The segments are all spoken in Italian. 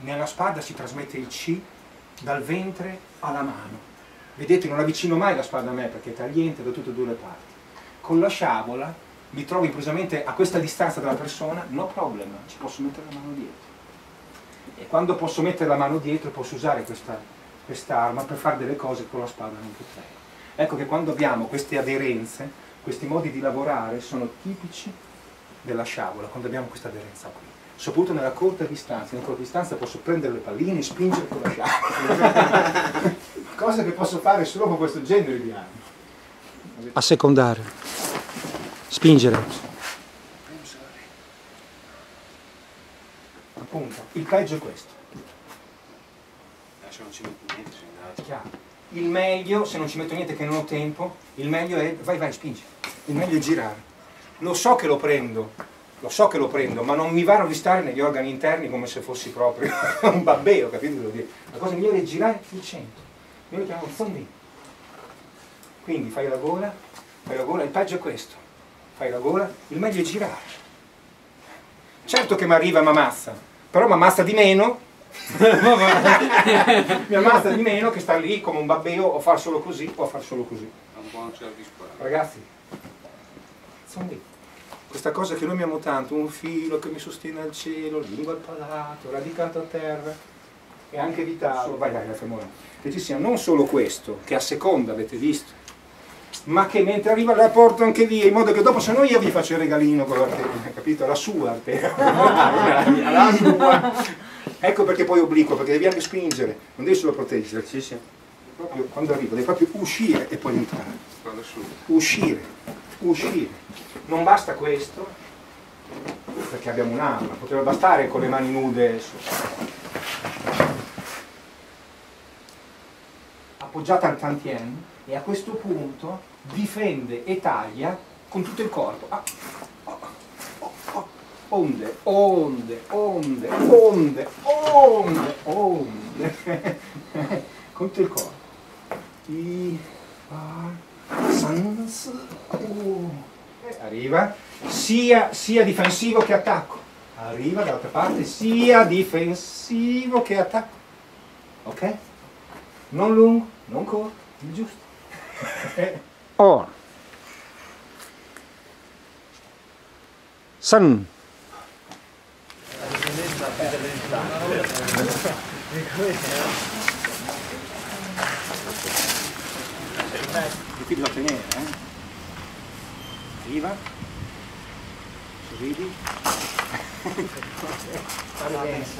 Nella spada si trasmette il chi dal ventre alla mano. Vedete, non avvicino mai la spada a me perché è tagliente da tutte e due le parti. Con la sciabola mi trovo improvvisamente a questa distanza dalla persona, no problem, ci posso mettere la mano dietro. E quando posso mettere la mano dietro posso usare questa arma per fare delle cose che con la spada non potrei. Ecco che quando abbiamo queste aderenze, questi modi di lavorare sono tipici della sciabola, quando abbiamo questa aderenza qui. Soprattutto nella corta distanza, in corta distanza posso prendere le palline e spingere con la sciabola. Cosa che posso fare solo con questo genere di armi. A secondare, spingere. Appunto, il peggio è questo. Se non ci metto niente, è chiaro. Il meglio, se non ci metto niente che non ho tempo, il meglio è vai spingi, il meglio è girare. Lo so che lo prendo, ma non mi va di stare negli organi interni come se fossi proprio un babbeo, capite? La cosa migliore è girare il centro. Io lo chiamo zondino. Quindi fai la gola, il peggio è questo. Fai la gola, il meglio è girare. Certo che mi arriva e mi ammazza, però mi ammazza di meno. Mi ammazza di meno che sta lì come un babbeo o far solo così o a far solo così. Ragazzi, sono lì. Questa cosa che noi amiamo tanto, un filo che mi sostiene al cielo, lingua al palato, radicato a terra, è anche vitale. Vai, la femora. Che ci sia non solo questo, che a seconda avete visto, ma che mentre arriva la porto anche via, in modo che dopo se no io vi faccio il regalino con l'arteria, capito? La sua arteria. La sua. Ecco perché poi obliquo, perché devi anche spingere, non devi solo proteggere. Sì. Proprio quando arriva, devi proprio uscire e poi entrare. Uscire. Non basta questo, perché abbiamo un'arma, poteva bastare con le mani nude. Appoggiata al Tantien, e a questo punto difende e taglia con tutto il corpo. Onde, con tutto il corpo. Arriva, sia difensivo che attacco. Arriva dall'altra parte, sia difensivo che attacco. Ok? Non lungo, non corto, il giusto. Or. San. E qui bisogna tenere, Arriva, sorridi,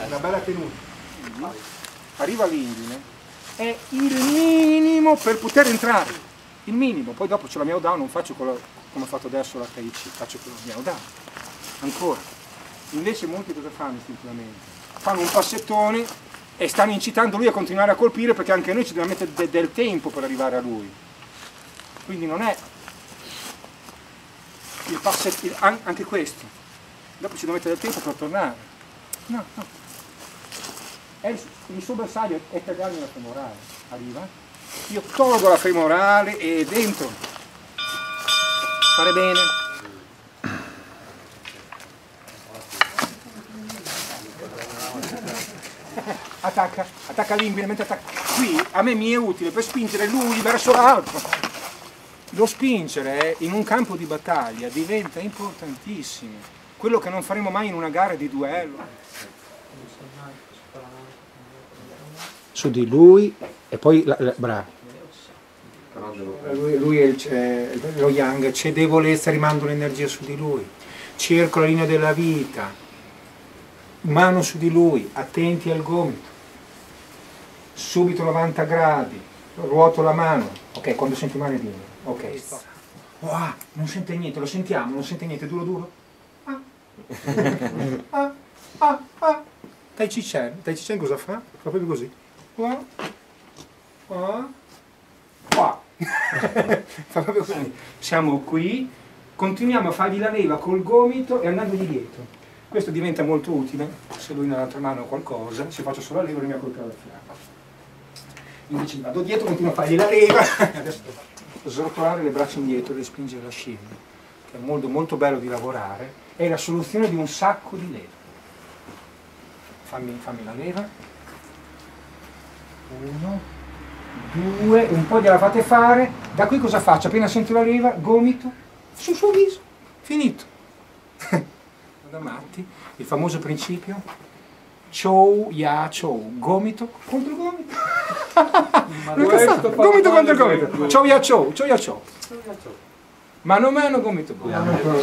una bella tenuta. Arriva l'indine, è il minimo per poter entrare, il minimo, poi dopo c'è la Miao Dao, non faccio quello come ho fatto adesso la Tai ci, faccio quello Miao Dao, ancora. Invece molti cosa fanno istintivamente? Fanno un passettone e stanno incitando lui a continuare a colpire perché anche noi ci dobbiamo mettere del tempo per arrivare a lui. Quindi non è il passettone, anche questo. Dopo ci dobbiamo mettere del tempo per tornare. No. Il suo bersaglio è tagliarmi la femorale. Arriva. Io tolgo la femorale e dentro. Fare bene. Attacca l'inguine, mentre attacca qui, a me mi è utile per spingere lui verso l'alto. Lo spingere in un campo di battaglia diventa importantissimo, quello che non faremo mai in una gara di duello. Su di lui e poi bravo. Lui è lo yang, c'è debolezza, rimando l'energia su di lui, cerco la linea della vita. Mano su di lui, attenti al gomito, subito 90 gradi, ruoto la mano, ok, quando senti male dimmi, ok, wow, non sente niente, lo sentiamo, non sente niente, duro, Tai ci chien cosa fa? Fa proprio così, fa proprio così, siamo qui, continuiamo a fargli la leva col gomito e andandogli dietro. Questo diventa molto utile, se lui nell'altra mano ha qualcosa, se faccio solo la leva e mi ha colpito al fianco. Invece vado dietro, continuo a fargli la leva, adesso devo srotolare le braccia indietro e respingere la scimmia, che è molto molto bello di lavorare, è la soluzione di un sacco di leve. fammi la leva. Uno, due, un po' gliela fate fare. Da qui cosa faccio? Appena sento la leva, gomito sul suo viso. Finito. Da matti, il famoso principio chou-ya-chou, gomito contro gomito. Gomito contro gomito. Chou-ya-chou, chou-ya-chou. Mano a mano, gomito gomito.